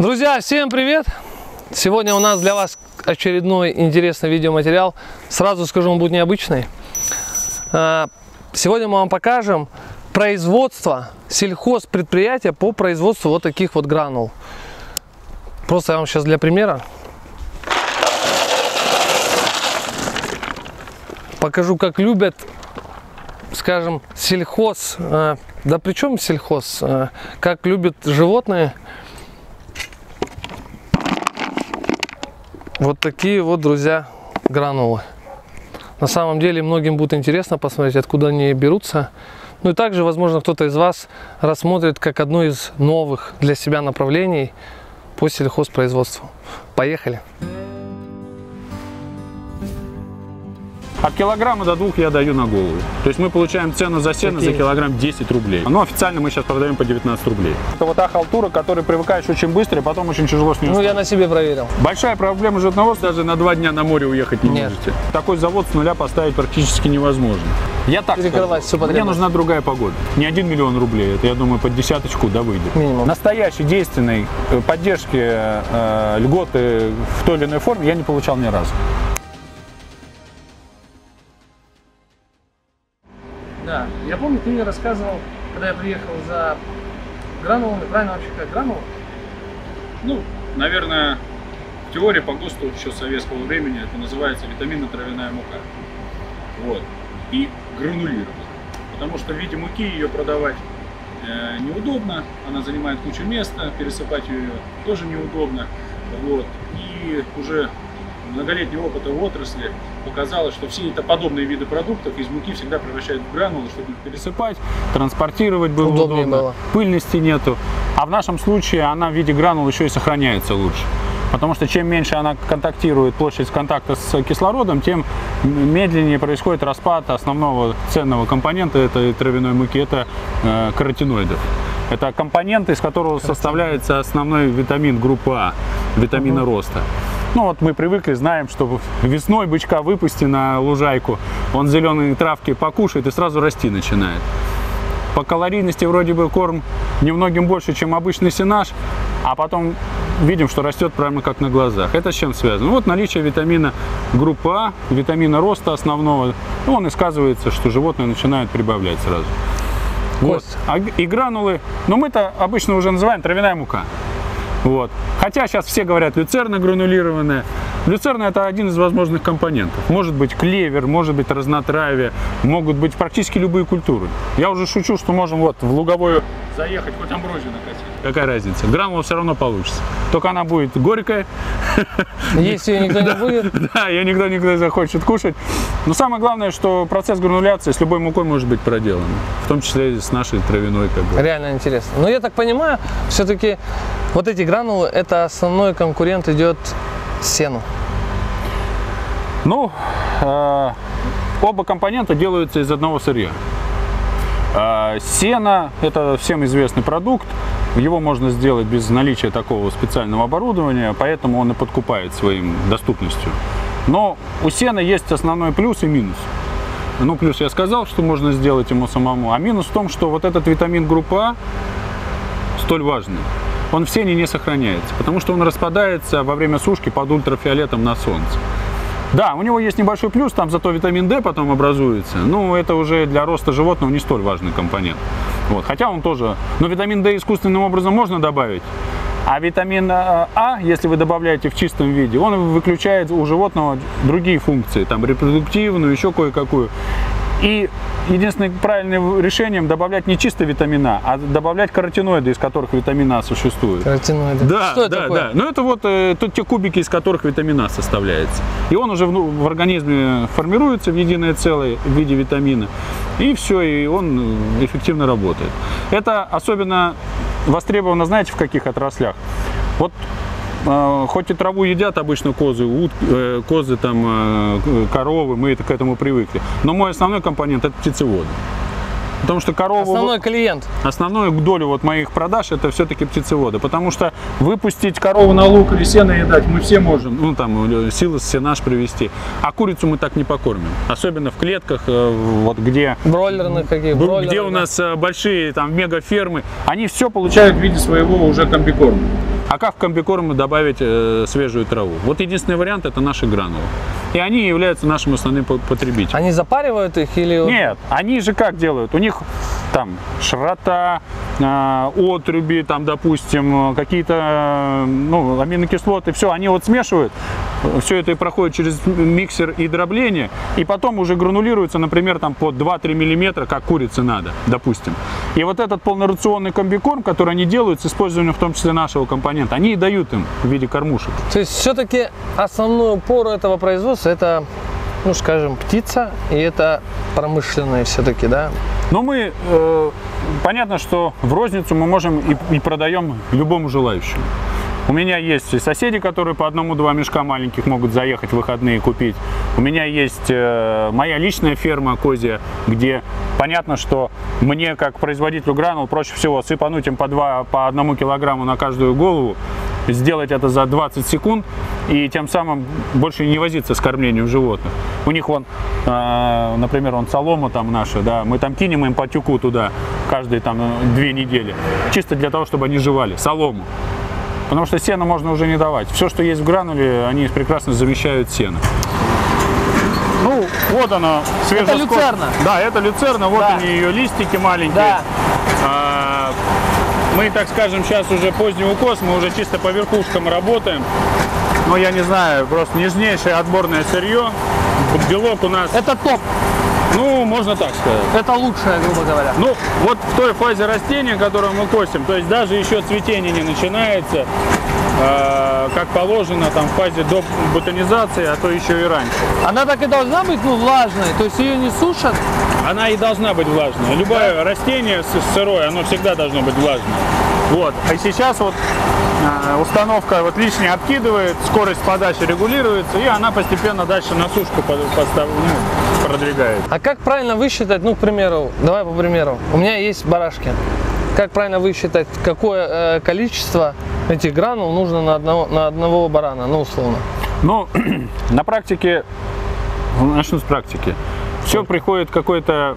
Друзья, всем привет! Сегодня у нас для вас очередной интересный видеоматериал. Сразу скажу, он будет необычный. Сегодня мы вам покажем производство, сельхозпредприятия по производству вот таких вот гранул. Просто я вам сейчас для примера покажу, как любят, скажем, сельхоз, да причем сельхоз, как любят животные. Вот такие вот, друзья, гранулы. На самом деле многим будет интересно посмотреть, откуда они берутся. Ну и также, возможно, кто-то из вас рассмотрит как одно из новых для себя направлений по сельхозпроизводству. Поехали! От килограмма до 2 я даю на голову. То есть мы получаем цену за сено за килограмм 10 рублей. Но официально мы сейчас продаем по 19 рублей. Это вот та халтура, к которой привыкаешь очень быстро, и потом очень тяжело с ней успеть. Ну, я на себе проверил. Большая проблема животноводства, даже на 2 дня на море уехать не можете. Такой завод с нуля поставить практически невозможно. Я так скажу, мне нужна другая погода. Не 1 миллион рублей, это, я думаю, под десяточку да выйдет. Минимум. Настоящей действенной поддержки льготы в той или иной форме я не получал ни разу. Да, я помню, ты мне рассказывал, когда я приехал за гранулами, правильно вообще как гранулы? Ну, наверное, в теории по ГОСТу еще советского времени это называется витаминно-травяная мука. Вот. И гранулирована. Потому что в виде муки ее продавать неудобно, она занимает кучу места, пересыпать ее тоже неудобно. Вот. И уже многолетнего опыта в отрасли показало, что все это подобные виды продуктов из муки всегда превращают в гранулы, чтобы их пересыпать, транспортировать было удобно, пыльности нету. А в нашем случае она в виде гранул еще и сохраняется лучше. Потому что чем меньше она контактирует, площадь контакта с кислородом, тем медленнее происходит распад основного ценного компонента этой травяной муки, это каротиноидов. Это компоненты, из которого составляется основной витамин группы А, витамина роста. Ну вот мы привыкли, знаем, что весной бычка выпусти на лужайку, он зеленые травки покушает и сразу расти начинает. По калорийности вроде бы корм немногим больше, чем обычный сенаж, а потом видим, что растет прямо как на глазах. Это с чем связано? Вот наличие витамина группы А, витамина роста основного, он и сказывается, что животные начинают прибавлять сразу. Вот. И гранулы, но мы-то обычно уже называем травяная мука. Вот. Хотя сейчас все говорят люцерна гранулированная. Люцерна это один из возможных компонентов. Может быть клевер, может быть разнотравие, могут быть практически любые культуры. Я уже шучу, что можем вот в луговую заехать, хоть амброзию накатить. Какая разница? Гранула все равно получится. Только она будет горькая. Если ее никто не будет. Да, ее никто не захочет кушать. Но самое главное, что процесс грануляции с любой мукой может быть проделан. В том числе и с нашей травяной. Реально интересно. Но я так понимаю, все-таки вот эти гранулы, это основной конкурент идет сену. Ну, оба компонента делаются из одного сырья. Сено – это всем известный продукт. Его можно сделать без наличия такого специального оборудования, поэтому он и подкупает своим доступностью. Но у сена есть основной плюс и минус. Ну, плюс я сказал, что можно сделать ему самому. А минус в том, что вот этот витамин группы А, столь важный, он в сене не сохраняется, потому что он распадается во время сушки под ультрафиолетом на солнце. Да, у него есть небольшой плюс, там зато витамин D потом образуется. Ну, это уже для роста животного не столь важный компонент. Вот, хотя он тоже... Но витамин D искусственным образом можно добавить. А витамин А, если вы добавляете в чистом виде, он выключает у животного другие функции, там репродуктивную, еще кое-какую. И единственным правильным решением добавлять не чисто витамин А, а добавлять каротиноиды, из которых витамин А существует. Каротиноиды. Да, что это такое? Да. Ну это вот те кубики, из которых витамин А составляется. И он уже в организме формируется в единое целое в виде витамина. И все, и он эффективно работает. Это особенно востребовано, знаете, в каких отраслях? Вот хоть и траву едят обычно козы, козы, там, коровы, мы к этому привыкли. Но мой основной компонент – это птицеводы. Потому что корову... Основной клиент. Основную долю вот моих продаж – это все-таки птицеводы. Потому что выпустить корову на луг или сено едать мы все можем. Ну, там, силос, сенаж привезти. А курицу мы так не покормим. Особенно в клетках, вот где... Бройлерных каких? Бройлеры, где у нас большие, там, мегафермы. Они все получают в виде своего уже комбикорма. А как в комбикорм добавить свежую траву? Вот единственный вариант — это наши гранулы. И они являются нашим основным потребителем. Они запаривают их или... Нет, они же как делают? У них там широта, отруби, там, допустим, какие-то аминокислоты, все, они вот смешивают, все это и проходит через миксер и дробление, и потом уже гранулируется, например, там под 2-3 миллиметра, как курице надо, допустим. И вот этот полнорационный комбикорм, который они делают с использованием в том числе нашего компонента, они и дают им в виде кормушек. То есть все-таки основную пору этого производства — это, ну, скажем, птица, и это промышленные все-таки, да? Но мы, понятно, что в розницу мы можем и продаем любому желающему. У меня есть и соседи, которые по 1-2 мешка маленьких могут заехать в выходные и купить. У меня есть моя личная ферма козья, где понятно, что мне, как производителю гранул, проще всего сыпануть им по 1 килограмму на каждую голову, сделать это за 20 секунд и тем самым больше не возиться с кормлением животных. У них вон, например, солома там наша, да, мы там кинем им по тюку туда каждые там 2 недели, чисто для того, чтобы они жевали солому. Потому что сено можно уже не давать. Все, что есть в грануле, они прекрасно замещают сено. Ну, вот она, свежая. Это люцерна. Да, это люцерна, вот да. Они ее листики маленькие. Да. Мы, так скажем, сейчас уже поздний укос, мы уже чисто по верхушкам работаем. Но я не знаю, просто нежнейшее отборное сырье. Белок у нас... Это топ. Ну, можно так сказать. Это лучшее, грубо говоря. Ну, вот в той фазе растения, которую мы косим, то есть даже еще цветение не начинается, как положено, там в фазе до ботанизации, а то еще и раньше. Она так и должна быть, ну, влажной, то есть ее не сушат? Она и должна быть влажной. Любое растение сырое, оно всегда должно быть влажное. Вот. А сейчас вот установка вот лишнее откидывает, скорость подачи регулируется, и она постепенно дальше на сушку продвигает. А как правильно высчитать, ну, к примеру, давай по примеру, у меня есть барашки. Как правильно высчитать, какое количество этих гранул нужно на одного барана, ну, условно? Ну, на практике, начну с практики. Все приходит какой-то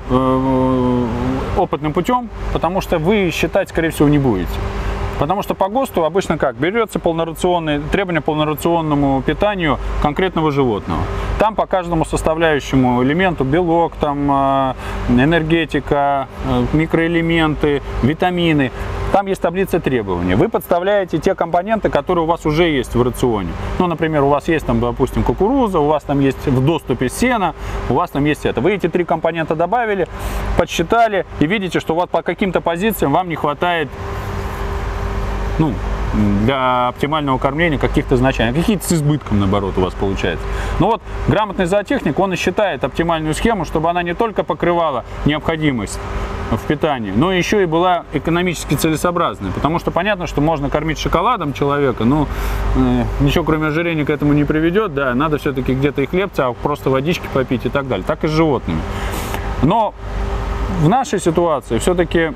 опытным путем, потому что вы считать, скорее всего, не будете. Потому что по ГОСТу обычно как? Берется полнорационное, требование к полнорационному питанию конкретного животного. Там по каждому составляющему элементу белок, там, энергетика, микроэлементы, витамины. Там есть таблица требований. Вы подставляете те компоненты, которые у вас уже есть в рационе. Ну, например, у вас есть там, допустим, кукуруза, у вас там есть в доступе сена, у вас там есть это. Вы эти 3 компонента добавили, подсчитали и видите, что вот по каким-то позициям вам не хватает, ну, для оптимального кормления каких-то значений, какие-то с избытком, наоборот, у вас получается. Но вот грамотный зоотехник, он и считает оптимальную схему, чтобы она не только покрывала необходимость в питании, но еще и была экономически целесообразной. Потому что понятно, что можно кормить шоколадом человека, но ничего кроме ожирения к этому не приведет, да, надо все-таки где-то и хлебца, а просто водички попить и так далее. Так и с животными. Но в нашей ситуации все-таки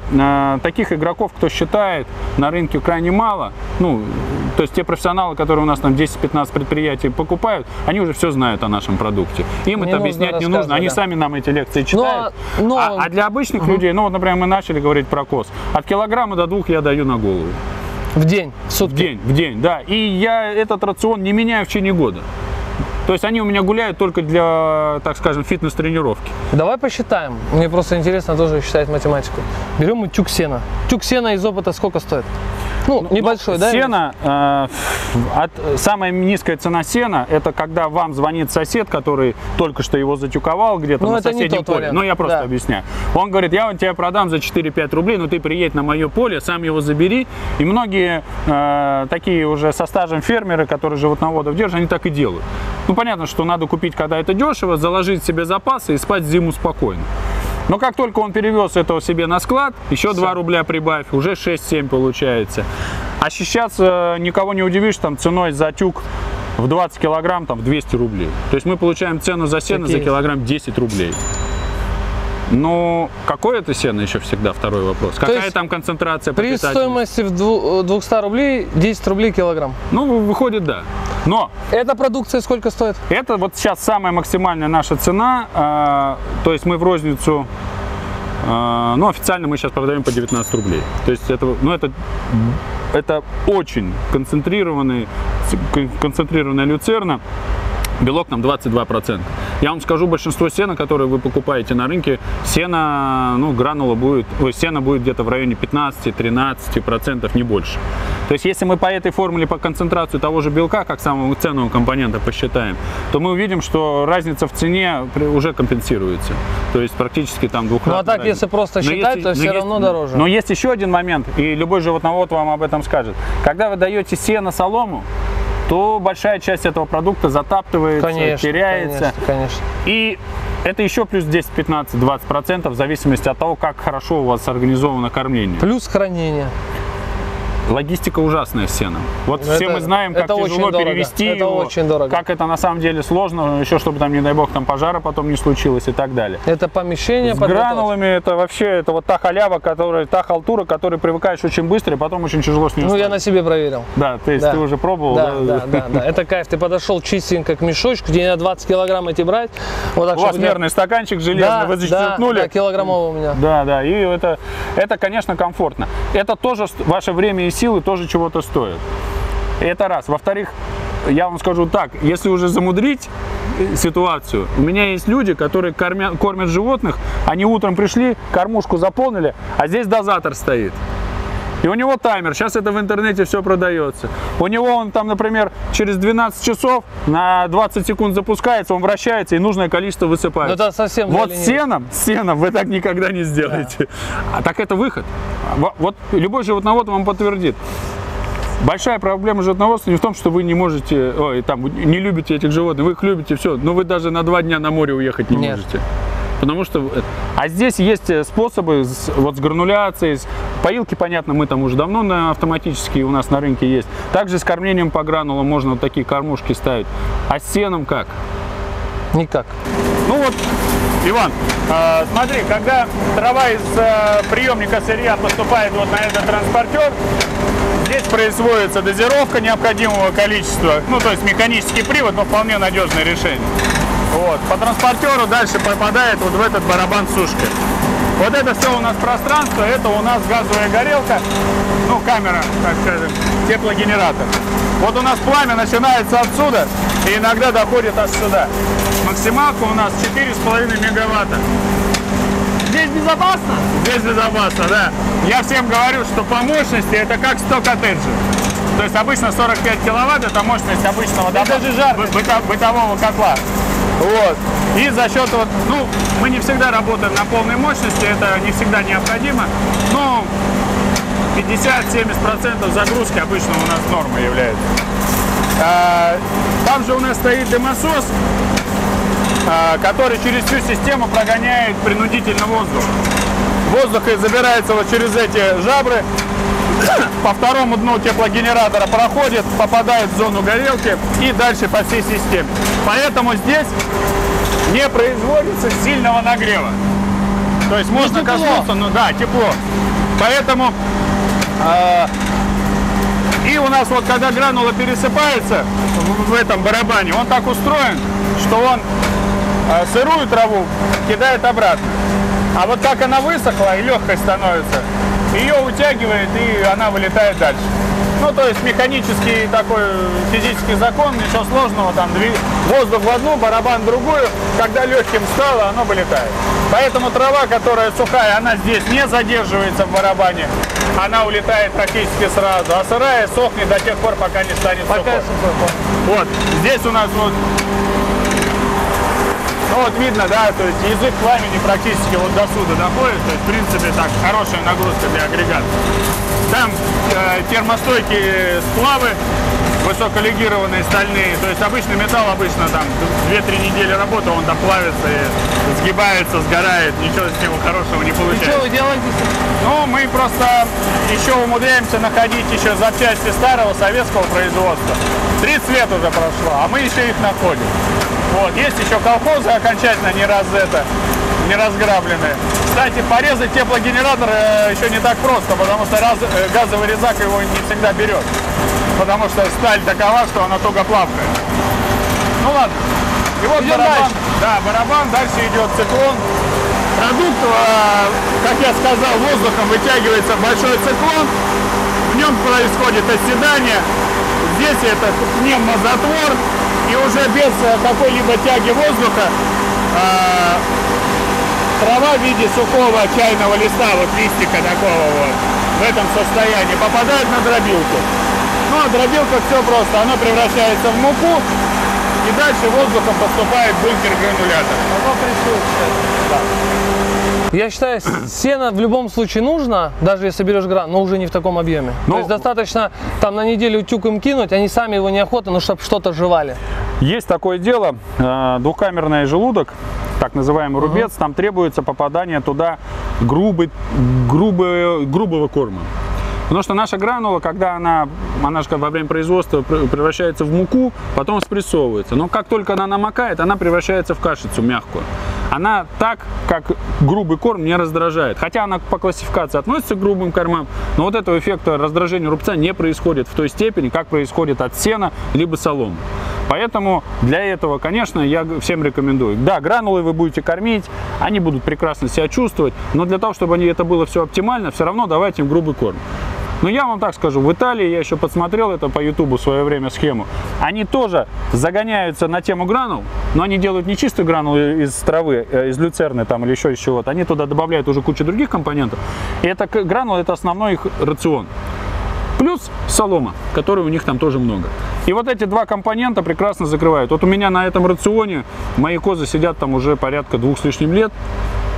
таких игроков, кто считает, на рынке крайне мало. Ну, то есть те профессионалы, которые у нас там 10-15 предприятий покупают, они уже все знают о нашем продукте. Им это объяснять не нужно, они сами нам эти лекции читают. А для обычных людей, ну вот, например, мы начали говорить про коз. От килограмма до 2 я даю на голову. В день, в сутки? В день, да. И я этот рацион не меняю в течение года. То есть они у меня гуляют только для, так скажем, фитнес-тренировки. Давай посчитаем. Мне просто интересно тоже считать математику. Берем мы тюк сена. Тюк сена из опыта сколько стоит? Ну, небольшой, да? Сена, самая низкая цена сена, это когда вам звонит сосед, который только что его затюковал где-то на соседнем поле. Ну, я просто объясняю. Он говорит, я тебе продам за 4-5 рублей, но ты приедь на мое поле, сам его забери. И многие такие уже со стажем фермеры, которые животноводов держат, они так и делают. Ну, понятно, что надо купить, когда это дешево, заложить себе запасы и спать зиму спокойно. Но как только он перевез этого себе на склад, еще 2 рубля прибавь, уже 6-7 получается. А сейчас никого не удивишь там ценой за тюк в 20 килограмм там, в 200 рублей. То есть мы получаем цену за сено за килограмм 10 рублей. Но какое это сено еще всегда второй вопрос. Какая там концентрация при стоимости в 200 рублей 10 рублей килограмм? Ну, выходит, да. Но эта продукция сколько стоит? Это вот сейчас самая максимальная наша цена. То есть мы в розницу, ну, официально мы сейчас продаем по 19 рублей. То есть это, ну, это это очень концентрированная люцерна. Белок там 22%. Я вам скажу, большинство сена, которое вы покупаете на рынке, сено, ну, гранула будет, сено будет где-то в районе 15–13%, не больше. То есть, если мы по этой формуле, по концентрации того же белка, как самого ценного компонента, посчитаем, то мы увидим, что разница в цене уже компенсируется. То есть, практически там двухкратно. Ну, а так, разница. Если просто считать, есть, то все равно есть, дороже. Но есть еще один момент, и любой животновод вам об этом скажет. Когда вы даете сено солому, то большая часть этого продукта затаптывается, конечно, теряется. Конечно. И это еще плюс 10, 15, 20% в зависимости от того, как хорошо у вас организовано кормление. Плюс хранение. Логистика ужасная с сеном. Вот это, все мы знаем, как тяжело перевести его, очень дорого. Как это на самом деле сложно, еще чтобы там, не дай бог, там пожара потом не случилось и так далее. Это помещение с гранулами, это вообще, это вот та халява, которая, та халтура, к которой привыкаешь очень быстро, и потом очень тяжело с ней. Ну, я на себе проверил. Да, то есть да. Ты уже пробовал? Да. Это кайф. Ты подошел чистенько к мешочку, где надо 20 килограмм эти брать. Вот так, у вас мерный стаканчик железный, да, вы зачерпнули. Да, килограммовый у меня. Да, и это, конечно, комфортно. Это тоже ваше время и силы тоже чего-то стоят. Это раз. Во-вторых, я вам скажу так, если уже замудрить ситуацию, у меня есть люди, которые кормят животных, они утром пришли, кормушку заполнили, а здесь дозатор стоит. И у него таймер, сейчас это в интернете все продается. У него он там, например, через 12 часов на 20 секунд запускается, он вращается и нужное количество высыпается. Но это совсем вот сеном вы так никогда не сделаете. Да. А так это выход. Вот любой животновод вам подтвердит. Большая проблема животноводства не в том, что вы не можете, не любите этих животных, вы их любите, все, но вы даже на 2 дня на море уехать не можете. Потому что, а здесь есть способы с грануляцией, поилки, понятно, мы там уже давно автоматические у нас на рынке есть. Также с кормлением по гранулам можно вот такие кормушки ставить. А с сеном как? Никак. Ну вот, Иван, смотри, когда трава из приемника сырья поступает вот на этот транспортер, здесь производится дозировка необходимого количества, ну то есть механический привод, но вполне надежное решение. Вот. По транспортеру дальше попадает вот в этот барабан сушки. Вот это все у нас пространство, это у нас газовая горелка, ну камера, так скажем, теплогенератор. Вот у нас пламя начинается отсюда и иногда доходит аж сюда. Максималка у нас 4,5 мегаватта. Здесь безопасно? Здесь безопасно, да. Я всем говорю, что по мощности это как 100 коттеджей. То есть обычно 45 киловатт это мощность обычного бытового котла. Вот. И за счет, мы не всегда работаем на полной мощности, это не всегда необходимо, но 50–70% загрузки обычно у нас нормой является. Там же у нас стоит дымосос, который через всю систему прогоняет принудительно воздух. Воздух забирается вот через эти жабры, по второму дну теплогенератора проходит, попадает в зону горелки и дальше по всей системе. Поэтому здесь не производится сильного нагрева. То есть можно коснуться, тепло. Поэтому и у нас вот когда гранула пересыпается в этом барабане, он так устроен, что он сырую траву кидает обратно. А вот как она высохла и легкой становится, ее утягивает и она вылетает дальше. Ну, то есть механический такой физический закон, ничего сложного, там воздух в одну, барабан в другую, когда легким стало, оно вылетает. Поэтому трава, которая сухая, она здесь не задерживается в барабане, она улетает практически сразу, а сырая сохнет до тех пор, пока не станет сухой. Вот, здесь у нас вот, видно, да, то есть язык пламени практически вот до сюда доходит, то есть, в принципе, так, хорошая нагрузка для агрегата. Там термостойкие сплавы, высоколегированные стальные, то есть обычный металл, обычно там 2–3 недели работы, он там плавится, и сгибается, сгорает, ничего с него хорошего не получается. И что вы делаете? Ну, мы просто еще умудряемся находить еще запчасти старого советского производства. 30 лет уже прошло, а мы еще их находим. Вот, есть еще колхозы окончательно не разграблены. Кстати, порезать теплогенератор еще не так просто, потому что газовый резак его не всегда берет. Потому что сталь такова, что она туго плавкает. Ну ладно. И вот барабан. Да, барабан, дальше идет циклон. Продукт, как я сказал, воздухом вытягивается большой циклон. В в нем происходит оседание. Здесь это пневмозатвор, и уже без какой-либо тяги воздуха трава в виде сухого чайного листа, вот листика такого вот, в этом состоянии, попадает на дробилку. Ну а дробилка, все просто, она превращается в муку, и дальше воздухом поступает бункер-гранулятор. Я считаю, сено в любом случае нужно, даже если берешь гран, но уже не в таком объеме. Ну, то есть достаточно там на неделю утюг им кинуть, они сами его неохотно, но чтобы что-то жевали. Есть такое дело, двухкамерный желудок, так называемый рубец, там требуется попадание туда грубого корма. Потому что наша гранула, когда она же во время производства превращается в муку, потом спрессовывается. Но как только она намокает, она превращается в кашицу мягкую. Она так, как грубый корм, не раздражает. Хотя она по классификации относится к грубым кормам, но вот этого эффекта раздражения рубца не происходит в той степени, как происходит от сена либо соломы. Поэтому для этого, конечно, я всем рекомендую. Да, гранулы вы будете кормить, они будут прекрасно себя чувствовать, но для того, чтобы это было все оптимально, все равно давайте им грубый корм. Но я вам так скажу, в Италии, я еще подсмотрел это по Ютубу в свое время схему, они тоже загоняются на тему гранул, но они делают не чистую гранул из травы, из люцерны там или еще из чего-то, они туда добавляют уже кучу других компонентов, и эта гранула — это основной их рацион. Плюс солома, которой у них там тоже много. И вот эти два компонента прекрасно закрывают. Вот у меня на этом рационе мои козы сидят там уже порядка 2 с лишним лет.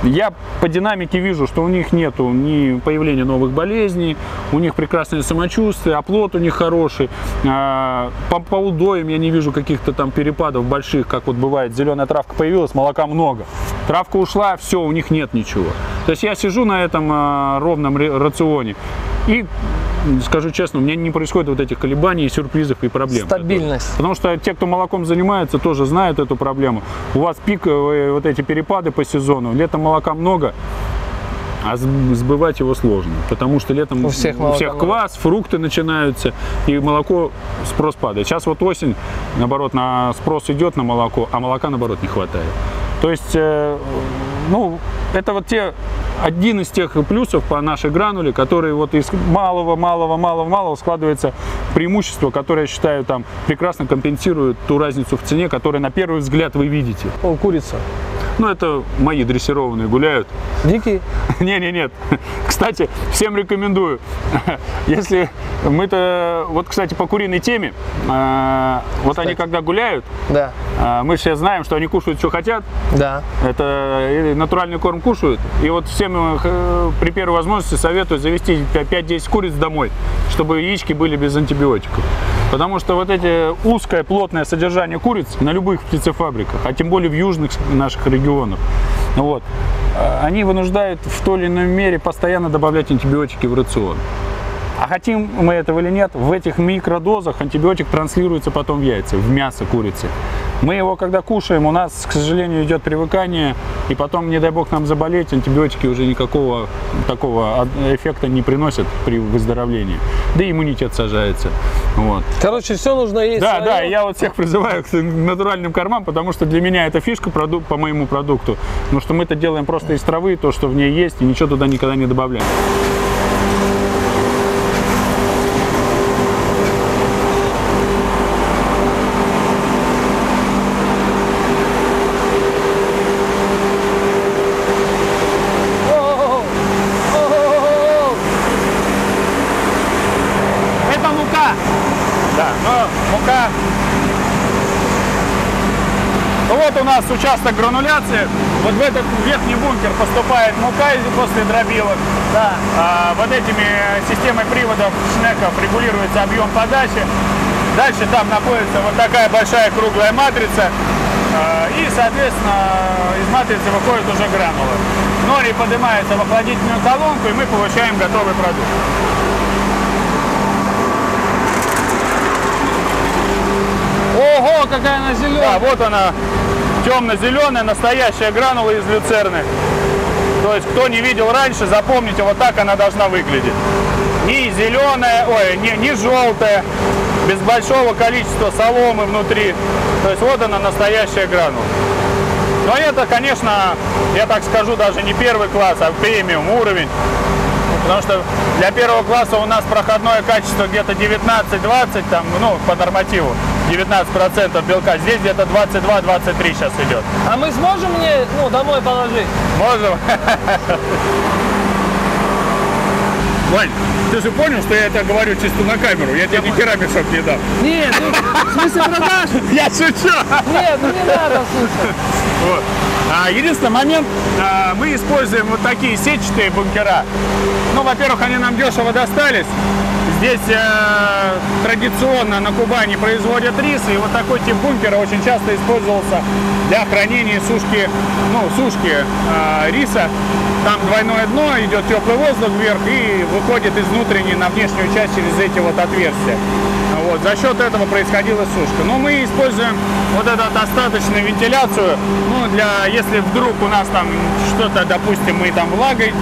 Я по динамике вижу, что у них нету ни появления новых болезней, у них прекрасное самочувствие, оплот у них хороший. По удоям я не вижу каких-то там перепадов больших, как вот бывает. Зеленая травка появилась, молока много. Травка ушла, все, у них нет ничего. То есть я сижу на этом ровном рационе и... Скажу честно, у меня не происходит вот этих колебаний, сюрпризов и проблем. Стабильность. Потому что те, кто молоком занимается, тоже знают эту проблему. У вас пиковые вот эти перепады по сезону. Летом молока много, а сбывать его сложно. Потому что летом у всех квас, фрукты начинаются, и молоко, спрос падает. Сейчас вот осень, наоборот, на спрос идет на молоко, а молока, наоборот, не хватает. То есть, ну, это вот те... Один из тех плюсов по нашей грануле, который вот из малого складывается преимущество, которое, я считаю, там прекрасно компенсирует ту разницу в цене, которую на первый взгляд вы видите. О, курица. Ну, это мои дрессированные гуляют. Дикие? Нет. Кстати, всем рекомендую. Если мы-то... Вот, кстати, по куриной теме. Вот они когда гуляют, да. Мы все знаем, что они кушают, что хотят. Да. Это натуральный корм кушают. И вот всем при первой возможности советую завести 5-10 куриц домой, чтобы яички были без антибиотиков. Потому что вот эти узкое, плотное содержание куриц на любых птицефабриках, а тем более в южных наших регионах, вот, они вынуждают в той или иной мере постоянно добавлять антибиотики в рацион. А хотим мы этого или нет, в этих микродозах антибиотик транслируется потом в яйца, в мясо курицы. Мы его когда кушаем, у нас, к сожалению, идет привыкание, и потом, не дай бог нам заболеть, антибиотики уже никакого такого эффекта не приносят при выздоровлении. Да и иммунитет сажается. Вот. Короче, все нужно есть. Да, да, я вот всех призываю к натуральным кормам, потому что для меня это фишка по моему продукту. Потому что мы это делаем просто из травы, то, что в ней есть, и ничего туда никогда не добавляем. Участок грануляции, вот в этот верхний бункер поступает мука после дробилок, да. Вот этими системой приводов шнеков регулируется объем подачи, дальше там находится вот такая большая круглая матрица, и, соответственно, из матрицы выходят уже гранулы. Нори поднимается в охладительную колонку, и мы получаем готовый продукт. Ого, какая она зеленая! Да, вот она. Темно-зеленая, настоящая гранула из люцерны. То есть, кто не видел раньше, запомните, вот так она должна выглядеть. Не зеленая, ой, не желтая, без большого количества соломы внутри. То есть, вот она, настоящая гранула. Но это, конечно, я так скажу, даже не первый класс, а премиум уровень. потому что для первого класса у нас проходное качество где-то 19-20, там, ну, по нормативу 19% белка, здесь где-то 22-23 сейчас идет. А мы сможем мне, ну, домой положить? Можем. Вань, ты же понял, что я это говорю чисто на камеру? Я тебе ни хера мешок не дам. Нет, в смысле продаж? Я шучу. Нет, ну не надо, слушай. Вот. Единственный момент, мы используем вот такие сетчатые бункера. Ну, во-первых, они нам дешево достались. Здесь традиционно на Кубани производят рис, и вот такой тип бункера очень часто использовался для хранения сушки, риса. Там двойное дно, идет теплый воздух вверх и выходит из внутренней на внешнюю часть через эти вот отверстия. Вот, за счет этого происходила сушка. Но мы используем вот эту остаточную вентиляцию, ну, для, если вдруг у нас там что-то, допустим, мы там влагой,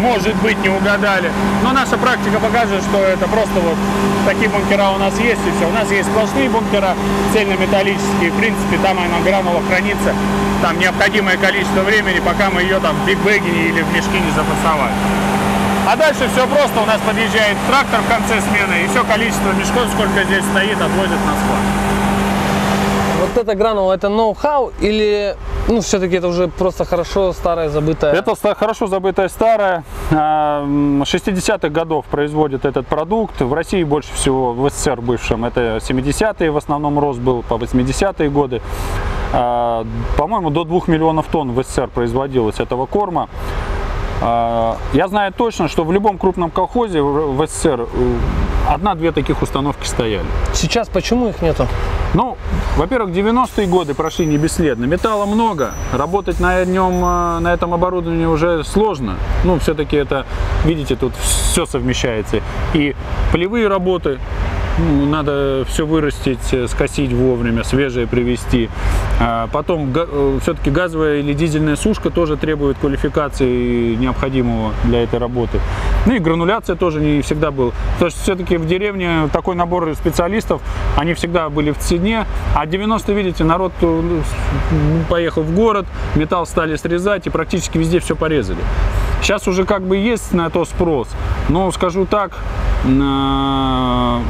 может быть, не угадали. Но наша практика покажет, что это просто вот такие бункера у нас есть, и все. У нас есть сплошные бункера, цельнометаллические. В принципе, там она гранула хранится, там необходимое количество времени, пока мы ее там в биг-бэге или в мешке не запасовали. А дальше все просто, у нас подъезжает трактор в конце смены, и все количество мешков, сколько здесь стоит, отвозят на склад. Вот эта гранула, это ноу-хау или... Ну, все-таки это уже просто хорошо старое, забытое. Это хорошо забытое старое. 60-х годов производит этот продукт. В России больше всего, в СССР бывшем. Это 70-е, в основном рост был по 80-е годы. По-моему, до 2 миллионов тонн в СССР производилось этого корма. Я знаю точно, что в любом крупном колхозе в СССР одна-две таких установки стояли. Сейчас почему их нету? Ну, во-первых, 90-е годы прошли не бесследно. Металла много, работать на этом оборудовании уже сложно. Ну, все-таки это, видите, тут все совмещается. И полевые работы, ну, надо все вырастить, скосить вовремя, свежее привезти. Потом все-таки газовая или дизельная сушка тоже требует квалификации, необходимого для этой работы. Ну и грануляция тоже не всегда была. То есть все-таки в деревне такой набор специалистов, они всегда были в цене. А 90-е, видите, народ поехал в город, металл стали срезать и практически везде все порезали. Сейчас уже как бы есть на то спрос, но скажу так, ну,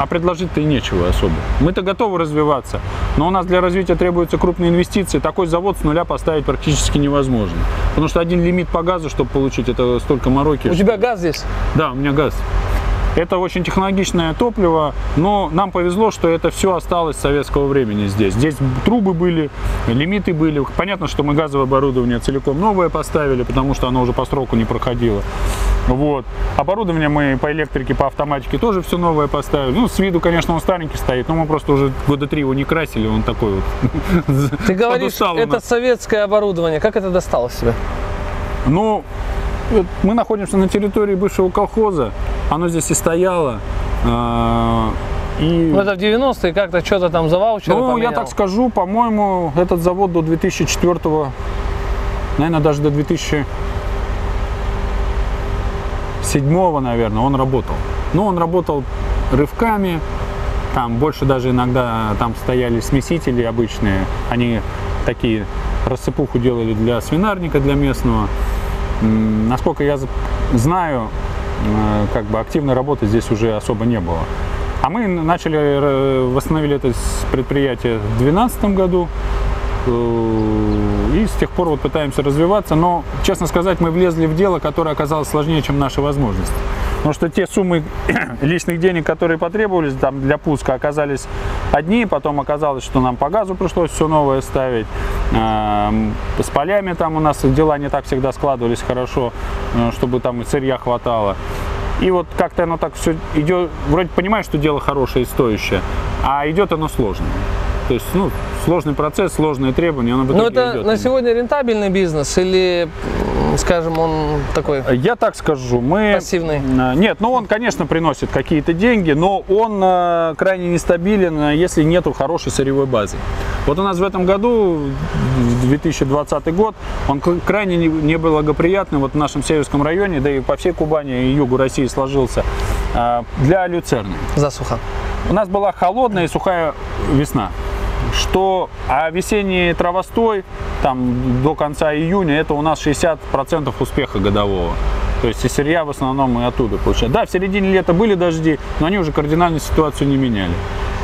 а предложить-то и нечего особо. Мы-то готовы развиваться, но у нас для развития требуются крупные инвестиции. Такой завод с нуля поставить практически невозможно. Потому что один лимит по газу, чтобы получить, это столько мороки. У тебя газ здесь? Да, у меня газ. Это очень технологичное топливо, но нам повезло, что это все осталось с советского времени здесь. Здесь трубы были, лимиты были. Понятно, что мы газовое оборудование целиком новое поставили, потому что оно уже по сроку не проходило. Вот. Оборудование мы по электрике, по автоматике тоже все новое поставили. Ну, с виду, конечно, он старенький стоит, но мы просто уже года 3 его не красили, он такой вот. Ты говоришь, это советское оборудование. Как это досталось тебе? Ну, мы находимся на территории бывшего колхоза. Оно здесь и стояло. И... Ну, это в 90-е как-то что-то там за ваучеры поменял. Ну, я так скажу, по-моему, этот завод до 2004-го, наверное, даже до 2007-го, наверное, он работал. Но он работал рывками, там больше даже иногда там стояли смесители обычные. Они такие рассыпуху делали для свинарника, для местного. Насколько я знаю, как бы активной работы здесь уже особо не было. А мы начали, восстановили это предприятие в 2012 году. И с тех пор вот пытаемся развиваться. Но, честно сказать, мы влезли в дело, которое оказалось сложнее, чем наши возможности. Потому что те суммы личных денег, которые потребовались там для пуска, оказались одни. Потом оказалось, что нам по газу пришлось все новое ставить. С полями там у нас дела не так всегда складывались хорошо, чтобы там и сырья хватало. И вот как-то оно так все идет. Вроде понимаешь, что дело хорошее и стоящее, а идет оно сложно. То есть, ну, сложный процесс, сложные требования. Но это идет. На сегодня рентабельный бизнес или, скажем, он такой? Я так скажу, мы... Пассивный? Нет, ну он, конечно, приносит какие-то деньги, но он крайне нестабилен, если нету хорошей сырьевой базы. Вот у нас в этом году, 2020 год, он крайне неблагоприятный вот в нашем северском районе, да и по всей Кубани и югу России сложился, для люцерны. Засуха. У нас была холодная и сухая весна. А весенний травостой там до конца июня, это у нас 60% успеха годового. То есть и сырья в основном мы оттуда получаем. Да, в середине лета были дожди, но они уже кардинально ситуацию не меняли.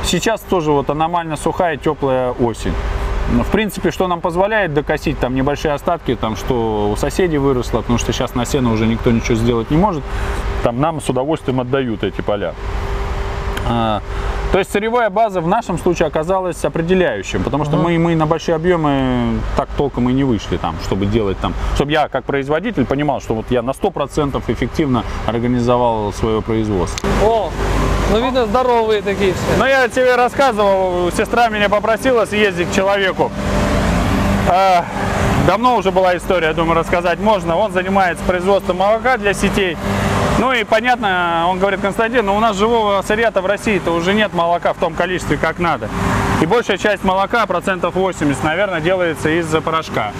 Сейчас тоже вот аномально сухая, теплая осень. В принципе, что нам позволяет докосить там небольшие остатки, там, что у соседей выросло, потому что сейчас на сено уже никто ничего сделать не может. Там нам с удовольствием отдают эти поля. То есть сырьевая база в нашем случае оказалась определяющим, потому что мы на большие объемы так толком и не вышли, там, чтобы делать там, чтобы я как производитель понимал, что вот я на 100% эффективно организовал свое производство. О, ну видно, здоровые такие все. Ну я тебе рассказывал, сестра меня попросила съездить к человеку. Давно уже была история, я думаю, рассказать можно. Он занимается производством молока для сетей. Ну и понятно, он говорит: Константин, ну у нас живого сырья-то в России-то уже нет молока в том количестве, как надо. И большая часть молока, процентов 80, наверное, делается из-за порошка.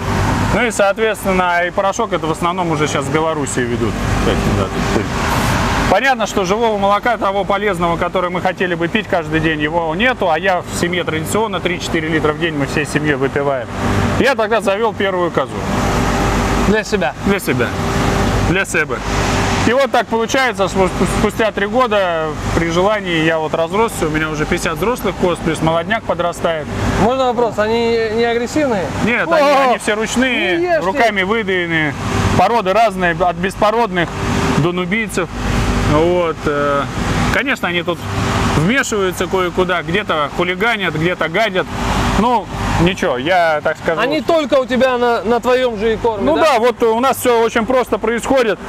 Ну и, соответственно, и порошок это в основном уже сейчас в Беларуси ведут. Понятно, что живого молока, того полезного, которое мы хотели бы пить каждый день, его нету, а я в семье традиционно 3-4 литра в день мы всей семьей выпиваем. Я тогда завел первую козу. Для себя. Для себя. Для себя. И вот так получается, спустя 3 года при желании я вот разросся, у меня уже 50 взрослых коз, плюс молодняк подрастает. Можно вопрос, они не агрессивные? Нет, они все ручные, руками выдаенные, породы разные, от беспородных до нубийцев. Вот. Конечно, они тут вмешиваются кое-куда, где-то хулиганят, где-то гадят. Ну, ничего, я так скажу. Они только у тебя на твоем же и корме, ну да? Да, вот у нас все очень просто происходит.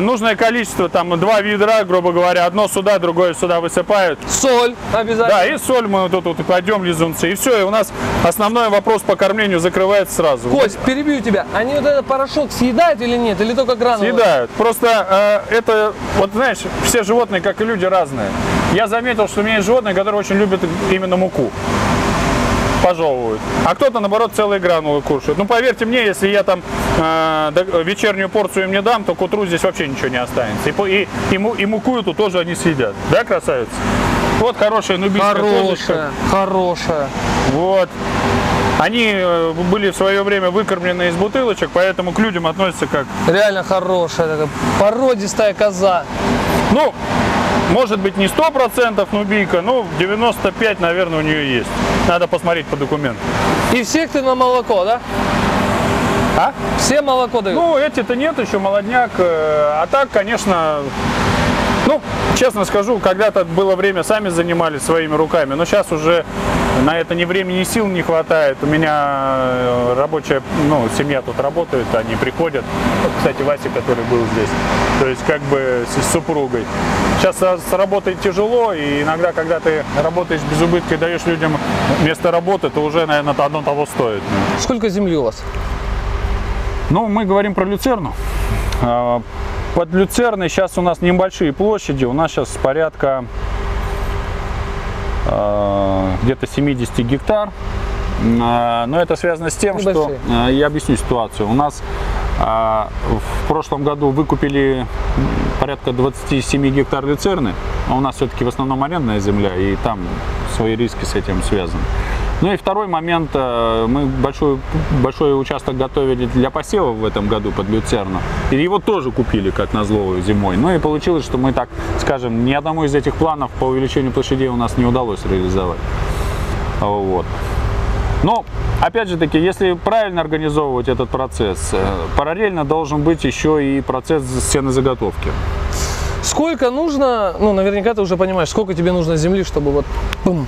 Нужное количество, там, 2 ведра, грубо говоря, одно сюда, другое сюда высыпают. Соль обязательно. Да, и соль мы тут вот кладем, лизунцы, и все, и у нас основной вопрос по кормлению закрывается сразу. Кость, перебью тебя, они вот этот порошок съедают или нет, или только гранулы? Съедают, просто это, вот знаешь, все животные, как и люди, разные. Я заметил, что у меня есть животные, которые очень любят именно муку. Пожевывают. А кто-то, наоборот, целые гранулы кушает. Ну, поверьте мне, если я там вечернюю порцию им не дам, то к утру здесь вообще ничего не останется. И муку эту тоже они съедят. Да, красавица? Вот хорошая нубийская козочка. Хорошая. Вот. Они были в свое время выкормлены из бутылочек, поэтому к людям относятся как... Реально хорошая такая породистая коза. Ну, может быть, не 100% нубийка, но 95, наверное, у нее есть. Надо посмотреть по документам. И всех ты на молоко, да? А? Все молоко дают? Ну, эти-то нет, еще молодняк. А так, конечно, ну, честно скажу, когда-то было время, сами занимались своими руками, но сейчас уже на это ни времени, ни сил не хватает. У меня рабочая, ну, семья тут работает, они приходят. Вот, кстати, Вася, который был здесь, то есть как бы с супругой. Сейчас с работой тяжело, и иногда, когда ты работаешь без убытка и даешь людям место работы, то уже, наверное, одно того стоит. Сколько земли у вас? Ну, мы говорим про люцерну. Под люцерной сейчас у нас небольшие площади, у нас сейчас порядка где-то 70 гектар, но это связано с тем, небольшие. Что я объясню ситуацию. У нас в прошлом году выкупили порядка 27 гектар люцерны, а у нас все-таки в основном арендная земля, и там свои риски с этим связаны. Ну и второй момент, мы большой участок готовили для посева в этом году под люцерну, и его тоже купили, как назло, зимой. Ну и получилось, что мы, так скажем, ни одному из этих планов по увеличению площадей у нас не удалось реализовать. Вот. Но, опять же таки, если правильно организовывать этот процесс, параллельно должен быть еще и процесс сенозаготовки. Сколько нужно, ну, наверняка ты уже понимаешь, сколько тебе нужно земли, чтобы вот, бум,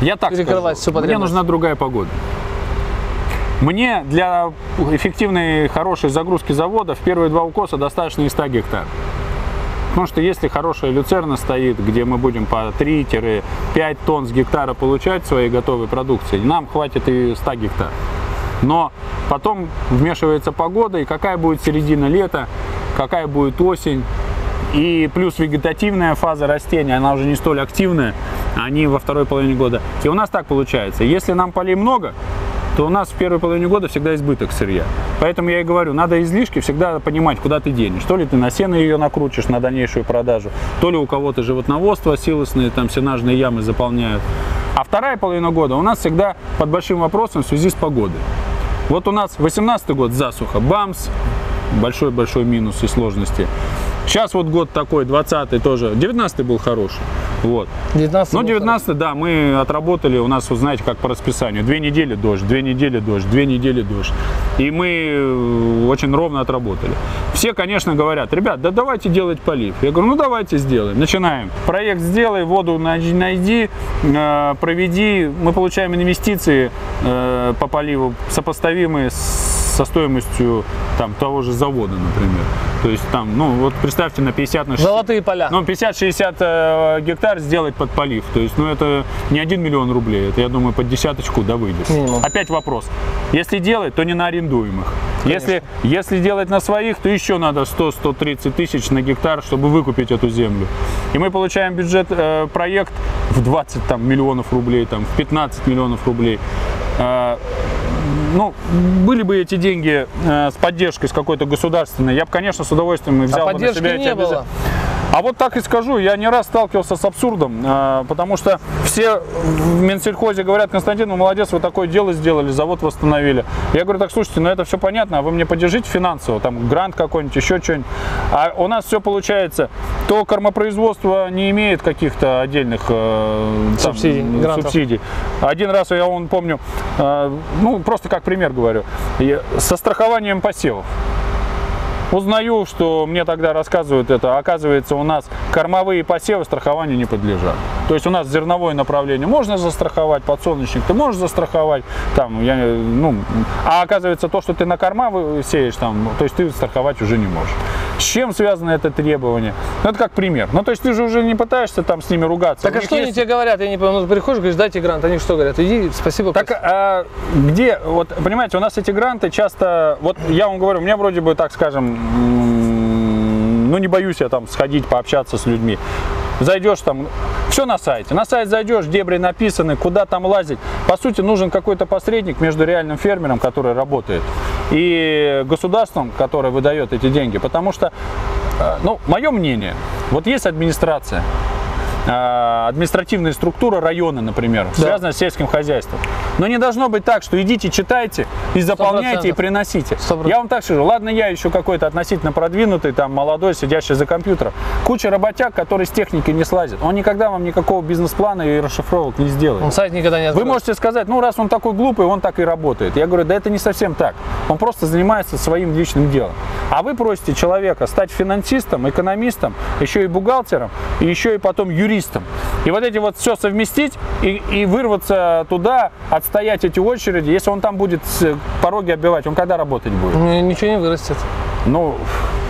я так перекрывать все подряд? Мне нужна другая погода. Мне для эффективной, хорошей загрузки завода в первые 2 укоса достаточно и 100 гектар. Потому что если хорошая люцерна стоит, где мы будем по 3-5 тонн с гектара получать своей готовой продукции, нам хватит и 100 гектар. Но потом вмешивается погода, и какая будет середина лета, какая будет осень. И плюс вегетативная фаза растения, она уже не столь активная, они во второй половине года. И у нас так получается, если нам полей много, то у нас в первой половине года всегда избыток сырья. Поэтому я и говорю, надо излишки всегда понимать, куда ты денешь. То ли ты на сено ее накрутишь на дальнейшую продажу, то ли у кого-то животноводство, силосные там сенажные ямы заполняют. А вторая половина года у нас всегда под большим вопросом в связи с погодой. Вот у нас 18-й год засуха, бамс, большой-большой минус и сложности. Сейчас вот год такой, 20-й тоже, 19-й был хороший. Вот. 19-й, да, мы отработали, у нас, вот, знаете, как по расписанию, 2 недели дождь, 2 недели дождь, 2 недели дождь. И мы очень ровно отработали. Все, конечно, говорят: ребят, да давайте делать полив. Я говорю: ну давайте сделаем. Начинаем. Проект сделай, воду найди, проведи. Мы получаем инвестиции по поливу, сопоставимые со стоимостью там того же завода, например. То есть там, ну вот представьте, на 50 на 60, золотые поля. Ну, 50-60 гектар сделать под полив. То есть, ну это не 1 миллион рублей, это, я думаю, под десяточку да выйдет. Опять вопрос. Если делать, то не на арендуемых. Если делать на своих, то еще надо 100-130 тысяч на гектар, чтобы выкупить эту землю. И мы получаем бюджет, проект в 20 там, миллионов рублей, там, в 15 миллионов рублей. Ну, были бы эти деньги с поддержкой, с какой-то государственной, я бы, конечно, с удовольствием взял бы на себя эти обязательства. А вот так и скажу, я не раз сталкивался с абсурдом, потому что все в Минсельхозе говорят: Константин, вы молодец, вы такое дело сделали, завод восстановили. Я говорю: так, слушайте, ну это все понятно, а вы мне поддержите финансово, там грант какой-нибудь, еще что-нибудь. А у нас все получается, то кормопроизводство не имеет каких-то отдельных субсидий. Один раз, я вон помню, ну просто как пример говорю, со страхованием посевов. Узнаю, что мне тогда рассказывают это. Оказывается, у нас кормовые посевы страхованию не подлежат. То есть у нас зерновое направление можно застраховать, подсолнечник ты можешь застраховать. Там, а оказывается, то, что ты на корма сеешь, там, то есть ты страховать уже не можешь. С чем связано это требование? Ну, это как пример. Ну, то есть ты же уже не пытаешься там с ними ругаться. Так а что они тебе говорят? Я не понимаю. Ну, приходишь, говоришь: дайте грант. Они что говорят? Иди, спасибо. Так, где, вот, понимаете, у нас эти гранты часто, вот я вам говорю, у меня вроде бы, так скажем, ну не боюсь я там сходить, пообщаться с людьми. Зайдешь там, все на сайте. На сайт зайдешь, дебри написаны, куда там лазить. По сути, нужен какой-то посредник между реальным фермером, который работает, и государством, которое выдает эти деньги. Потому что, ну, мое мнение, вот есть администрация, административная структура района, например, связанная с сельским хозяйством. Но не должно быть так, что идите, читайте и заполняйте, и приносите. 100%. Я вам так скажу, ладно, я еще какой-то относительно продвинутый, там, молодой, сидящий за компьютером. Куча работяг, который с техники не слазит. Он никогда вам никакого бизнес-плана и расшифровок не сделает. Он сайт никогда не откроет. Вы можете сказать: ну, раз он такой глупый, он так и работает. Я говорю: да это не совсем так. Он просто занимается своим личным делом. А вы просите человека стать финансистом, экономистом, еще и бухгалтером, и еще и потом юристом. И вот эти вот все совместить и вырваться туда, отстоять эти очереди. Если он там будет пороги оббивать, он когда работать будет? Ничего не вырастет. Ну,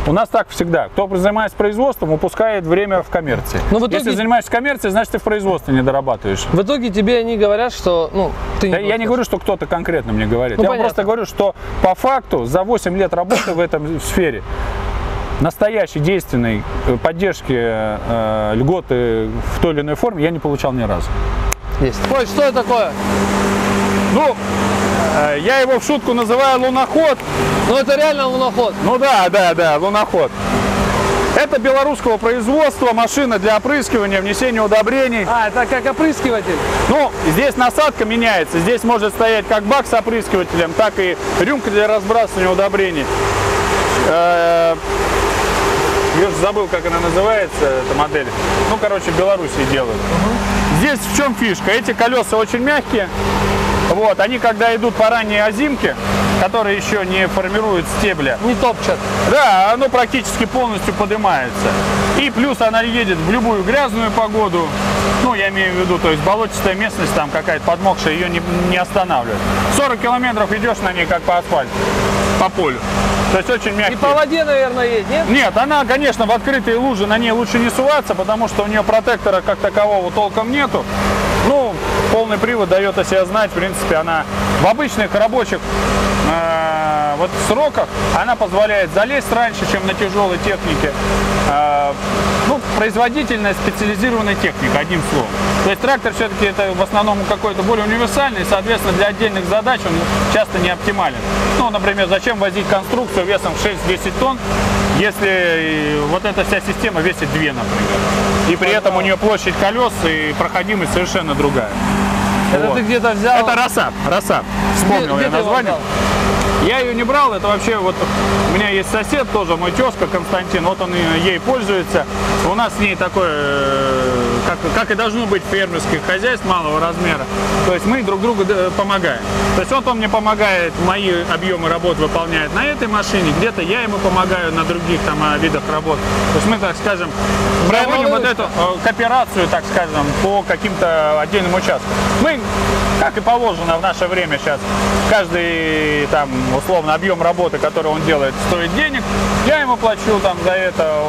у нас так всегда. Кто занимается производством, упускает время в коммерции. Но в итоге... Если занимаешься коммерцией, значит, ты в производстве не дорабатываешь. В итоге тебе они говорят, что... Ну, ты не я не говорю, что кто-то конкретно мне говорит. Ну, я просто говорю, что по факту за 8 лет работы в этом сфере настоящей действенной поддержки, льготы в той или иной форме я не получал ни разу. Есть. Ой, что это такое? Ну, я его в шутку называю луноход. Ну, это реально луноход. Ну, да, луноход. Это белорусского производства машина для опрыскивания, внесения удобрений. А, это как опрыскиватель? Ну, здесь насадка меняется. Здесь может стоять как бак с опрыскивателем, так и рюмка для разбрасывания удобрений. Я уже забыл, как она называется, эта модель. Ну, короче, в Беларуси делают. Здесь в чем фишка? Эти колеса очень мягкие. Вот, они когда идут по ранней озимке, которые еще не формируют стебля. Не топчат. Да, оно практически полностью поднимается. И плюс она едет в любую грязную погоду. Ну, я имею в виду, то есть болотистая местность, там какая-то подмокшая, ее не останавливает. 40 километров идешь на ней, как по асфальту, по полю. То есть очень мягкий. И по воде, наверное, едет, нет? Нет, она, конечно, в открытые лужи на ней лучше не суваться, потому что у нее протектора как такового толком нету. Ну, полный привод дает о себе знать. В принципе, она в обычных рабочих вот сроках она позволяет залезть раньше, чем на тяжелой технике. Ну, производительная, специализированная техника, одним словом. То есть трактор все-таки это в основном какой-то более универсальный, и, соответственно, для отдельных задач он часто не оптимален. Ну, например, зачем возить конструкцию весом 6-10 тонн, если вот эта вся система весит 2, например. И при этом у нее площадь колес и проходимость совершенно другая. Это вот. Ты где-то взял? Это Росат. Росат. Вспомнил я название. Я ее не брал, это вообще вот у меня есть сосед тоже, мой тезка Константин, вот он ей пользуется. У нас с ней такой, как и должно быть фермерских хозяйств малого размера, то есть мы друг другу помогаем. То есть вот он мне помогает, мои объемы работ выполняет на этой машине, где-то я ему помогаю на других там видах работ. То есть мы, так скажем, проводим вот эту кооперацию, так скажем, по каким-то отдельным участкам. Мы, как и положено в наше время сейчас, каждый там условно объем работы, который он делает, стоит денег, я ему плачу там за это,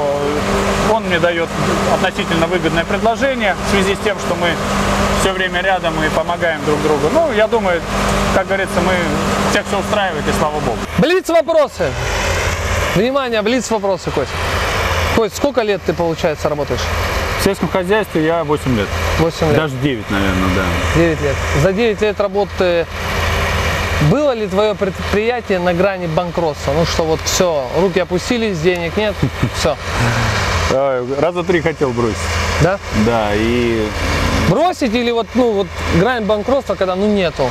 он мне дает относительно выгодное предложение в связи с тем, что мы все время рядом и помогаем друг другу. Ну, я думаю, как говорится, мы всех все устраивает, и слава богу. Блиц-вопросы! Внимание, блиц-вопросы, Кость. Кость, сколько лет ты, получается, работаешь? В сельском хозяйстве я 8 лет. 8 лет. Даже 9, наверное, да. 9 лет. За 9 лет работы было ли твое предприятие на грани банкротства? Ну что, вот все, руки опустились, денег нет, все. Раза 3 хотел бросить. Да? Да, и... Бросить или вот, ну, вот грань банкротства, когда ну нету.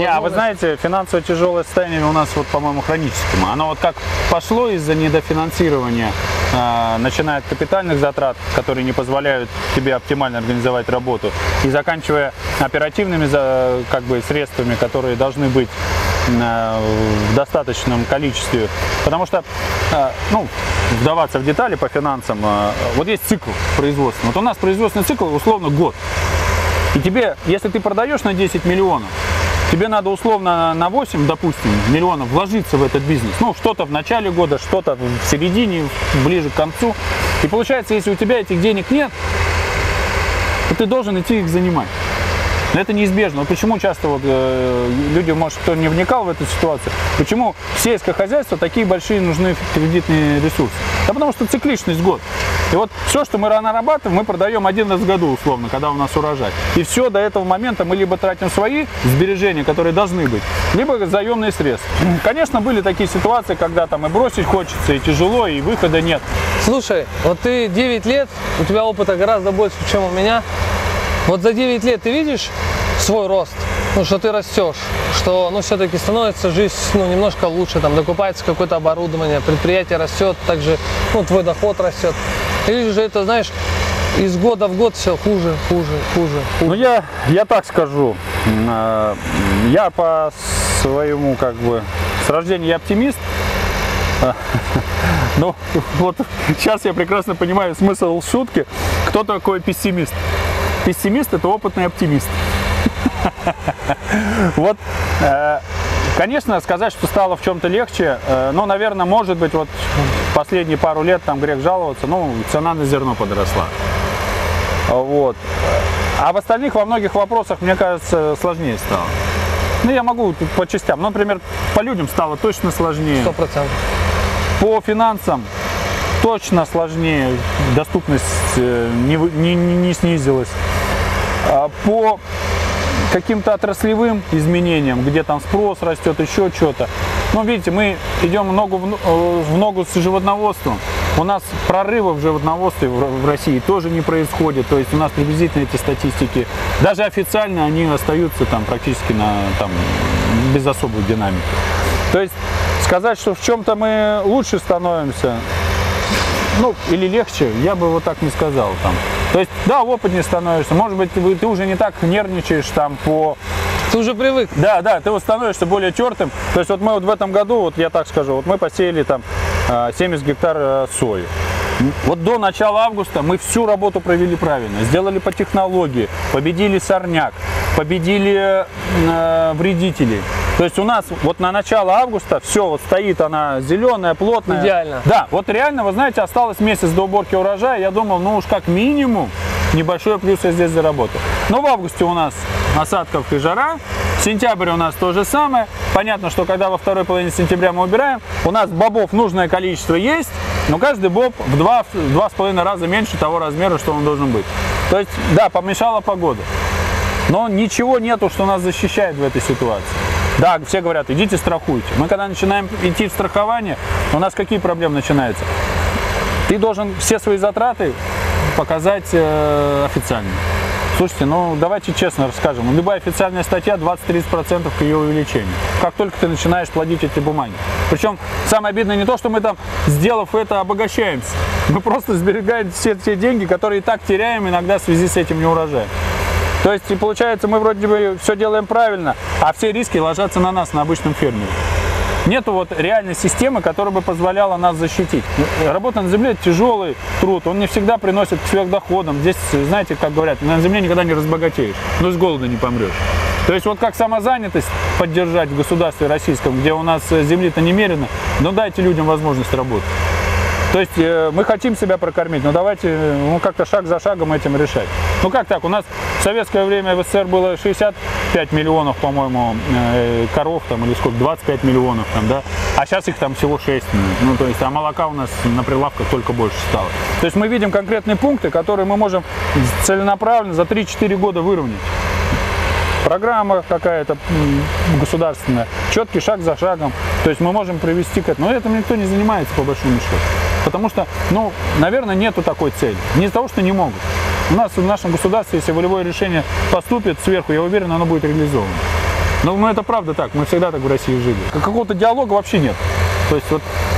Я, вы знаете, финансово тяжелое состояние у нас вот, по-моему, хроническим. Оно вот как пошло из-за недофинансирования, начиная от капитальных затрат, которые не позволяют тебе оптимально организовать работу, и заканчивая оперативными, как бы, средствами, которые должны быть в достаточном количестве. Потому что, ну, вдаваться в детали по финансам, вот есть цикл производства. Вот у нас производственный цикл условно год. И тебе, если ты продаешь на 10 миллионов, тебе надо условно на 8, допустим, миллионов вложиться в этот бизнес. Ну, что-то в начале года, что-то в середине, ближе к концу. И получается, если у тебя этих денег нет, то ты должен идти их занимать. Но это неизбежно. Почему часто вот, люди, может, кто не вникал в эту ситуацию, почему в сельское хозяйство такие большие нужны кредитные ресурсы? Да потому что цикличность год. И вот все, что мы нарабатываем, мы продаем один раз в году, условно, когда у нас урожай. И все до этого момента мы либо тратим свои сбережения, которые должны быть, либо заемные средства. Конечно, были такие ситуации, когда там и бросить хочется, и тяжело, и выхода нет. Слушай, вот ты 9 лет, у тебя опыта гораздо больше, чем у меня. Вот за 9 лет ты видишь свой рост, ну, что ты растешь, что, ну, все-таки становится жизнь, ну, немножко лучше, там, докупается какое-то оборудование, предприятие растет, также, ну, твой доход растет. Или же это, знаешь, из года в год все хуже, хуже. Ну, я так скажу, я по своему, как бы, с рождения я оптимист. Ну, вот сейчас я прекрасно понимаю смысл шутки, кто такой пессимист. Пессимист – это опытный оптимист. Вот, конечно, сказать, что стало в чем-то легче, но, наверное, может быть, вот последние пару лет там грех жаловаться, ну, цена на зерно подросла. Вот. А в остальных, во многих вопросах, мне кажется, сложнее стало. Ну, я могу по частям. Например, по людям стало точно сложнее. 100%. По финансам точно сложнее. Доступность не снизилась. По каким-то отраслевым изменениям, где там спрос растет, еще что-то. Ну, видите, мы идем в ногу с животноводством. У нас прорывов в животноводстве в России тоже не происходит. То есть у нас приблизительно эти статистики, даже официально, они остаются там практически без особой динамики. То есть сказать, что в чем-то мы лучше становимся, ну, или легче, я бы вот так не сказал там. То есть, да, опытнее становишься, может быть, ты уже не так нервничаешь там по... Ты уже привык. Да, да, ты вот становишься более тертым. То есть вот мы вот в этом году, вот я так скажу, вот мы посеяли там 70 гектар сои. Вот до начала августа мы всю работу провели правильно, сделали по технологии, победили сорняк, победили вредителей. То есть у нас вот на начало августа все вот стоит, она зеленая, плотная. Идеально. Да, вот реально, вы знаете, осталось месяц до уборки урожая, я думал, ну уж как минимум небольшой плюс я здесь заработал. Но в августе у нас осадков и жара, в сентябре у нас то же самое. Понятно, что когда во второй половине сентября мы убираем, у нас бобов нужное количество есть, но каждый боб в 2-2,5 раза меньше того размера, что он должен быть. То есть, да, помешала погода, но ничего нету, что нас защищает в этой ситуации. Да, все говорят, идите страхуйте. Мы когда начинаем идти в страхование, у нас какие проблемы начинаются? Ты должен все свои затраты показать официально. Слушайте, ну давайте честно расскажем. Любая официальная статья 20-30% к ее увеличению. Как только ты начинаешь плодить эти бумаги. Причем самое обидное не то, что мы там, сделав это, обогащаемся. Мы просто сберегаем все те деньги, которые и так теряем иногда в связи с этим неурожаем. То есть, и получается, мы вроде бы все делаем правильно, а все риски ложатся на нас, на обычном фермере. Нету вот реальной системы, которая бы позволяла нас защитить. Работа на земле – тяжелый труд, он не всегда приносит сверхдоходам. Здесь, знаете, как говорят, на земле никогда не разбогатеешь, но с голода не помрешь. То есть вот как самозанятость поддержать в государстве российском, где у нас земли-то немерено, но дайте людям возможность работать. То есть мы хотим себя прокормить, но давайте как-то шаг за шагом этим решать. Ну как так, у нас в советское время в СССР было 65 миллионов, по-моему, коров там, или сколько, 25 миллионов там, да, а сейчас их там всего 6. Ну то есть, а молока у нас на прилавках только больше стало. То есть мы видим конкретные пункты, которые мы можем целенаправленно за 3-4 года выровнять. Программа какая-то государственная, четкий шаг за шагом, то есть мы можем привести к этому, но этим никто не занимается по большому счету, потому что, ну, наверное, нету такой цели, не из-за того, что не могут. У нас в нашем государстве, если волевое решение поступит сверху, я уверен, оно будет реализовано. Но это правда так, мы всегда так в России жили. Какого-то диалога вообще нет. То есть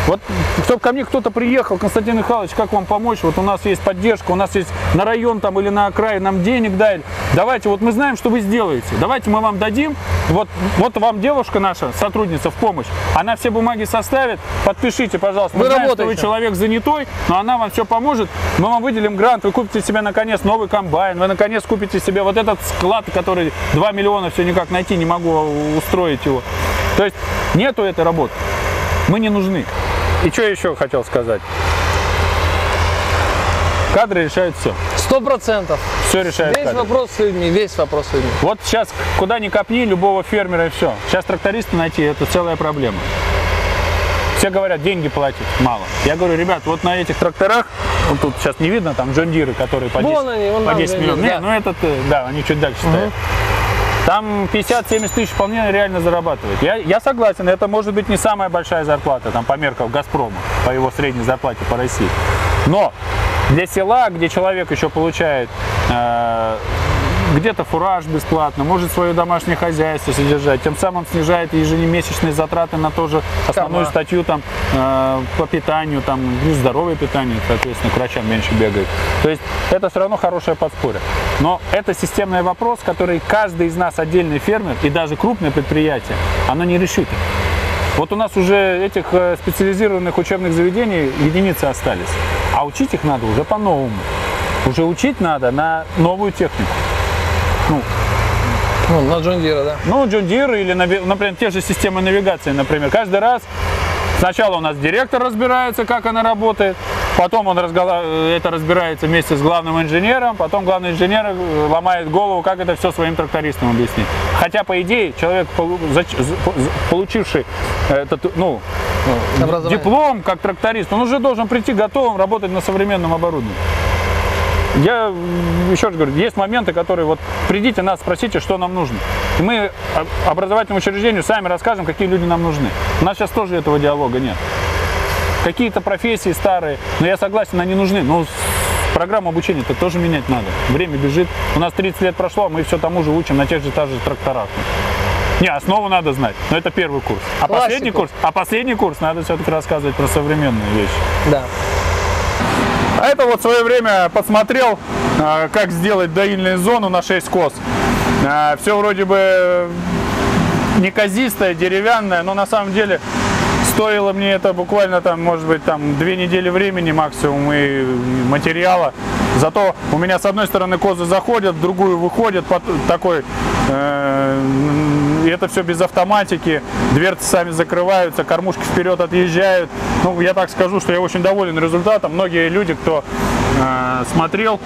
вот чтобы ко мне кто-то приехал, Константин Михайлович, как вам помочь, вот у нас есть поддержка, у нас есть на район там или на окрае нам денег дали, давайте, вот мы знаем, что вы сделаете, давайте мы вам дадим, вот вам девушка наша, сотрудница в помощь, она все бумаги составит, подпишите, пожалуйста, мы знаем, что вы человек занятой, но она вам все поможет, мы вам выделим грант, вы купите себе наконец новый комбайн, вы наконец купите себе вот этот склад, который 2 миллиона все никак найти, не могу устроить его, то есть нету этой работы. Мы не нужны. И что я еще хотел сказать? Кадры решают все. 100%. Все решает кадры. Весь вопрос с людьми. Вот сейчас куда ни копни, любого фермера и все. Сейчас тракториста найти – это целая проблема. Все говорят, деньги платят мало. Я говорю, ребят, вот на этих тракторах, вот тут сейчас не видно, там Джон Диры, которые по 10, вон они, вон по 10 миллионов. Да. Ну этот, да, они чуть дальше стоят. Там 50-70 тысяч вполне реально зарабатывает. Я согласен, это может быть не самая большая зарплата, там по меркам Газпрома, по его средней зарплате по России. Но для села, где человек еще получает где-то фураж бесплатно, может свое домашнее хозяйство содержать, тем самым снижает ежемесячные затраты на ту же основную статью там, по питанию, там, здоровое питание, соответственно, к врачам меньше бегает. То есть это все равно хорошее подспорье. Но это системный вопрос, который каждый из нас, отдельный фермер и даже крупное предприятие, оно не решит. Вот у нас уже этих специализированных учебных заведений единицы остались, а учить их надо уже по-новому. Уже учить надо на новую технику. Ну, на Джон Дира, да? Ну, Джон Дир или, например, те же системы навигации, например. Каждый раз сначала у нас директор разбирается, как она работает, потом он разбирается вместе с главным инженером, потом главный инженер ломает голову, как это все своим трактористам объяснить. Хотя, по идее, человек, получивший этот, диплом как тракторист, он уже должен прийти готовым работать на современном оборудовании. Я еще раз говорю, есть моменты, которые вот придите нас, спросите, что нам нужно. И мы образовательному учреждению сами расскажем, какие люди нам нужны. У нас сейчас тоже этого диалога нет. Какие-то профессии старые, но я согласен, они нужны. Но программу обучения-то тоже менять надо. Время бежит. У нас 30 лет прошло, а мы все тому же учим на тех же тракторах. Не, основу надо знать, но это первый курс. А последний курс надо все-таки рассказывать про современные вещи. Да. А это вот в свое время подсмотрел, как сделать доильную зону на 6 коз. Все вроде бы неказистое, деревянное, но на самом деле стоило мне это буквально там, может быть, там 2 недели времени максимум и материала. Зато у меня с одной стороны козы заходят, в другую выходят, такой, это все без автоматики, дверцы сами закрываются, кормушки вперед отъезжают. Ну, я так скажу, что я очень доволен результатом. Многие люди, кто смотрел,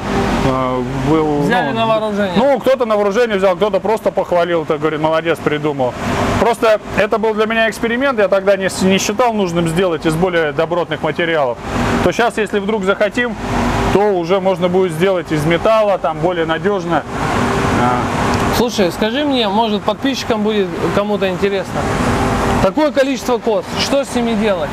взяли на вооружение. Ну, кто-то на вооружение взял, кто-то просто похвалил, говорит, молодец, придумал. Просто это был для меня эксперимент, я тогда не считал нужным сделать из более добротных материалов. То сейчас, если вдруг захотим, то уже можно будет сделать из металла, там более надежно. Слушай, скажи мне, может, подписчикам будет кому-то интересно, такое количество коз, что с ними делать?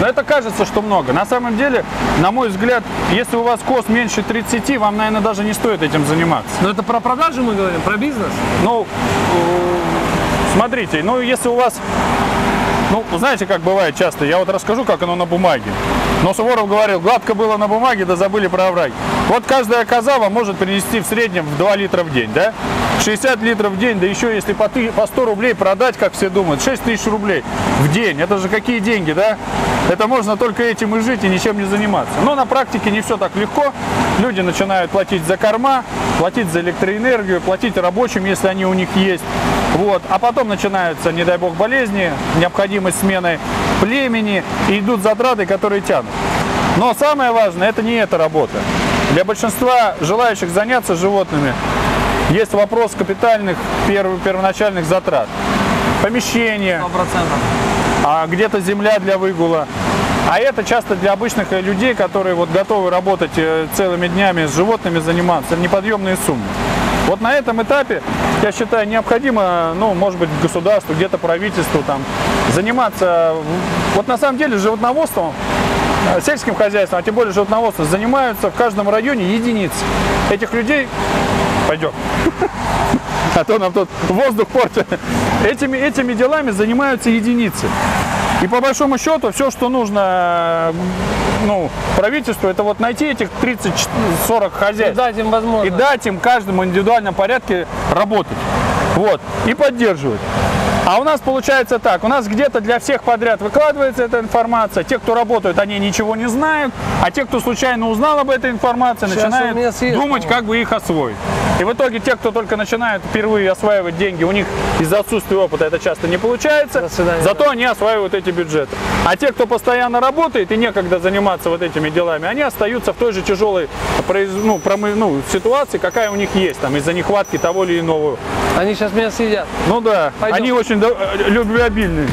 Но это кажется, что много. На самом деле, на мой взгляд, если у вас кост меньше 30, вам, наверное, даже не стоит этим заниматься. Но это про продажи мы говорим, про бизнес? Ну, смотрите, ну, если у вас... Ну, знаете, как бывает часто, я вот расскажу, как оно на бумаге. Но Суворов говорил, гладко было на бумаге, да забыли про овраги. Вот каждая коза вам может принести в среднем 2 литра в день, да? 60 литров в день, да еще если по 100 рублей продать, как все думают, 6 тысяч рублей в день. Это же какие деньги, да? Это можно только этим и жить, и ничем не заниматься. Но на практике не все так легко. Люди начинают платить за корма, платить за электроэнергию, платить рабочим, если они у них есть. Вот. А потом начинаются, не дай бог, болезни, необходимость смены племени, и идут затраты, которые тянут. Но самое важное, это не эта работа. Для большинства желающих заняться животными есть вопрос капитальных первоначальных затрат. Помещение, 100%. А где-то земля для выгула. А это часто для обычных людей, которые вот готовы работать целыми днями с животными, заниматься, неподъемные суммы. Вот на этом этапе, я считаю, необходимо, ну, может быть, государству, где-то правительству там заниматься. Вот на самом деле животноводством, сельским хозяйством, а тем более животноводством, занимаются в каждом районе единицы. Этих людей... Пойдем. А то нам тут воздух портит. Этими делами занимаются единицы. И по большому счету все, что нужно, ну, правительству, это вот найти этих 30-40 хозяев. И дать им возможность. И дать им каждому в индивидуальном порядке работать. Вот. И поддерживать. А у нас получается так, у нас где-то для всех подряд выкладывается эта информация, те, кто работают, они ничего не знают, а те, кто случайно узнал об этой информации, начинают думать, как бы их освоить. И в итоге те, кто только начинают впервые осваивать деньги, у них из-за отсутствия опыта это часто не получается, зато они осваивают эти бюджеты. А те, кто постоянно работает и некогда заниматься вот этими делами, они остаются в той же тяжелой ситуации, какая у них есть, там из-за нехватки того или иного. Они сейчас меня съедят. Ну да, Пойдем. Они очень любвеобильные.